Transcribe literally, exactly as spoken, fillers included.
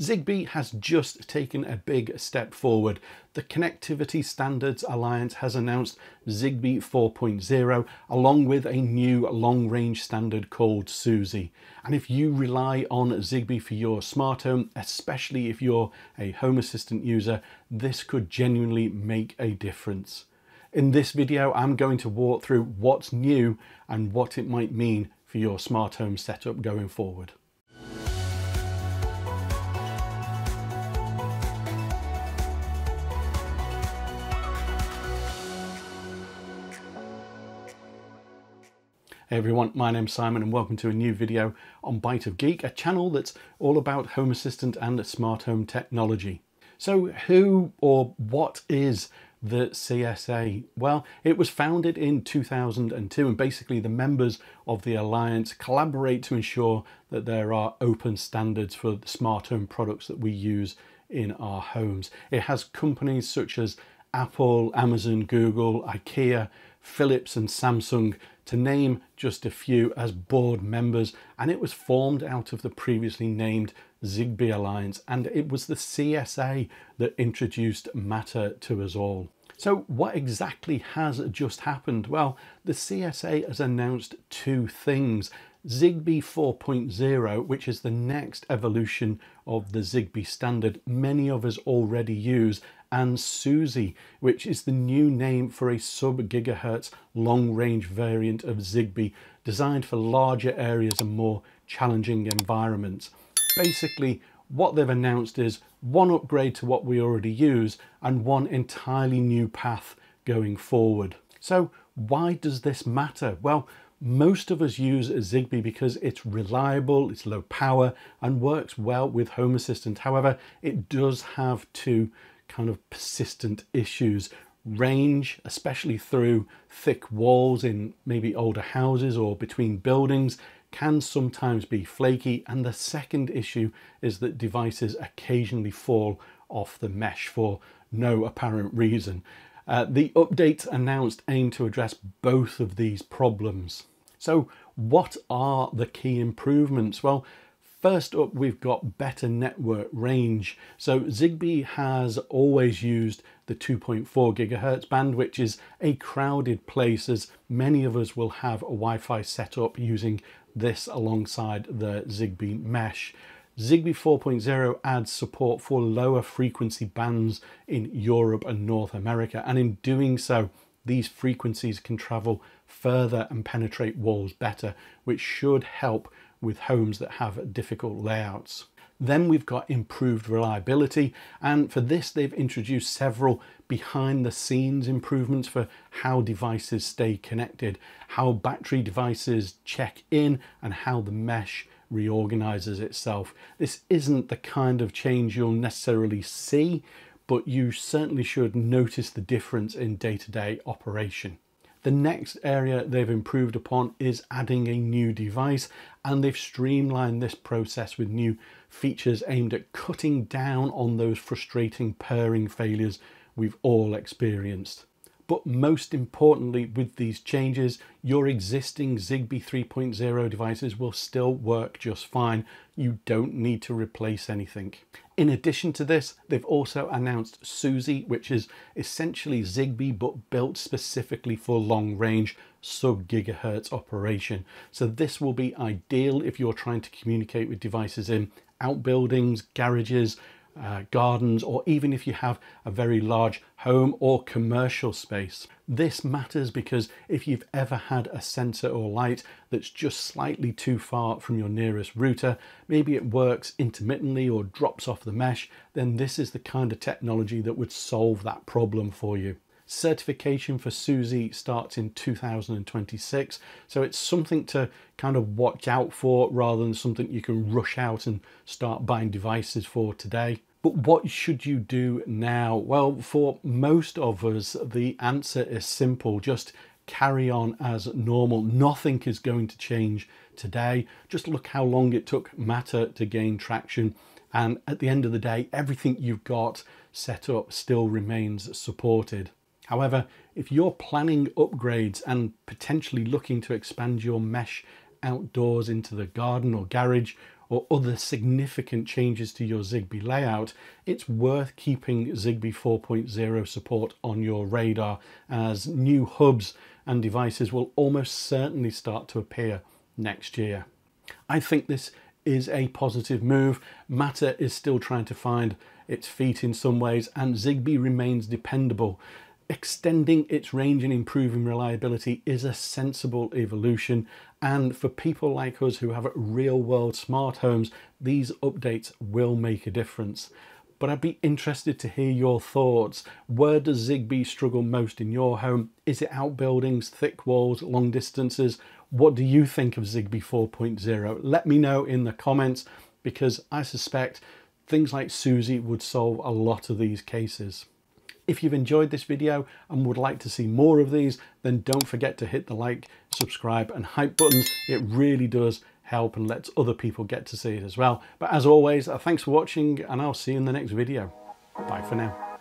Zigbee has just taken a big step forward. The Connectivity Standards Alliance has announced Zigbee four point oh along with a new long-range standard called Suzi. And if you rely on Zigbee for your smart home, especially if you're a Home Assistant user, this could genuinely make a difference. In this video, I'm going to walk through what's new and what it might mean for your smart home setup going forward. Hey everyone, my name's Simon and welcome to a new video on Byte of Geek, a channel that's all about Home Assistant and smart home technology. So who or what is the C S A? Well, it was founded in two thousand two and basically the members of the Alliance collaborate to ensure that there are open standards for the smart home products that we use in our homes. It has companies such as Apple, Amazon, Google, IKEA, Philips and Samsung, to name just a few, as board members, and it was formed out of the previously named Zigbee Alliance, and it was the C S A that introduced Matter to us all. So what exactly has just happened? Well, the C S A has announced two things. Zigbee four point oh, which is the next evolution of the Zigbee standard many of us already use, and Suzi, which is the new name for a sub-gigahertz long-range variant of Zigbee designed for larger areas and more challenging environments. Basically, what they've announced is one upgrade to what we already use and one entirely new path going forward. So why does this matter? Well, most of us use Zigbee because it's reliable, it's low power and works well with Home Assistant. However, it does have two kind of persistent issues. Range, especially through thick walls in maybe older houses or between buildings, can sometimes be flaky. And the second issue is that devices occasionally fall off the mesh for no apparent reason. Uh, the updates announced aim to address both of these problems. So what are the key improvements? Well, first up, we've got better network range. So Zigbee has always used the two point four gigahertz band, which is a crowded place, as many of us will have a Wi-Fi set up using this alongside the Zigbee mesh. Zigbee four point oh adds support for lower frequency bands in Europe and North America, and in doing so, these frequencies can travel further and penetrate walls better, which should help with homes that have difficult layouts. Then we've got improved reliability, and for this they've introduced several behind the scenes improvements for how devices stay connected, how battery devices check in and how the mesh reorganizes itself. This isn't the kind of change you'll necessarily see, but you certainly should notice the difference in day-to-day operation. The next area they've improved upon is adding a new device, and they've streamlined this process with new features aimed at cutting down on those frustrating pairing failures we've all experienced. But most importantly, with these changes, your existing Zigbee three point oh devices will still work just fine. You don't need to replace anything. In addition to this, they've also announced Suzi, which is essentially Zigbee but built specifically for long range sub-gigahertz operation. So this will be ideal if you're trying to communicate with devices in outbuildings, garages, Uh, gardens, or even if you have a very large home or commercial space. This matters because if you've ever had a sensor or light that's just slightly too far from your nearest router, maybe it works intermittently or drops off the mesh, then this is the kind of technology that would solve that problem for you. Certification for Suzi starts in two thousand twenty-six, so it's something to kind of watch out for rather than something you can rush out and start buying devices for today. But what should you do now? Well, for most of us, the answer is simple. Just carry on as normal. Nothing is going to change today. Just look how long it took Matter to gain traction. And at the end of the day, everything you've got set up still remains supported. However, if you're planning upgrades and potentially looking to expand your mesh outdoors into the garden or garage, or other significant changes to your Zigbee layout, it's worth keeping Zigbee four point oh support on your radar, as new hubs and devices will almost certainly start to appear next year. I think this is a positive move. Matter is still trying to find its feet in some ways, and Zigbee remains dependable. Extending its range and improving reliability is a sensible evolution, and for people like us who have real-world smart homes, these updates will make a difference. But I'd be interested to hear your thoughts. Where does Zigbee struggle most in your home? Is it outbuildings, thick walls, long distances? What do you think of Zigbee four point oh? Let me know in the comments, because I suspect things like Suzi would solve a lot of these cases. If you've enjoyed this video and would like to see more of these, then don't forget to hit the like, subscribe and hype buttons. It really does help and lets other people get to see it as well. But as always, thanks for watching, and I'll see you in the next video. Bye for now.